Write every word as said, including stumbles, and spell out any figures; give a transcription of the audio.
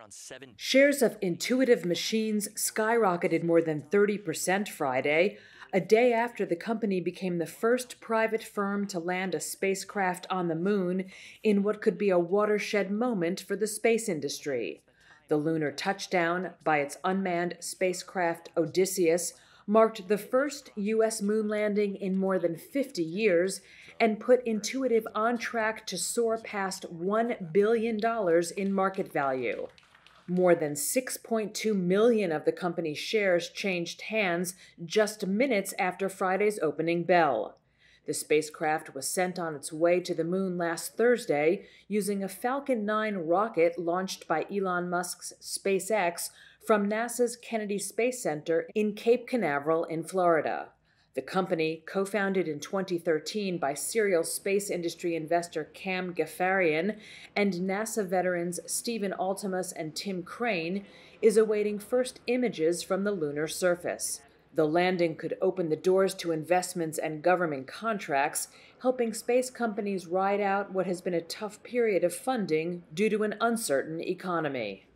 around seven. Shares of Intuitive Machines skyrocketed more than thirty percent Friday, a day after the company became the first private firm to land a spacecraft on the moon in what could be a watershed moment for the space industry. The lunar touchdown by its unmanned spacecraft Odysseus marked the first U S moon landing in more than fifty years and put Intuitive on track to soar past one billion dollars in market value. More than six point two million of the company's shares changed hands just minutes after Friday's opening bell. The spacecraft was sent on its way to the moon last Thursday using a Falcon nine rocket launched by Elon Musk's SpaceX from NASA's Kennedy Space Center in Cape Canaveral in Florida. The company, co-founded in twenty thirteen by serial space industry investor Cam Ghaffarian and NASA veterans Stephen Altemus and Tim Crane, is awaiting first images from the lunar surface. The landing could open the doors to investments and government contracts, helping space companies ride out what has been a tough period of funding due to an uncertain economy.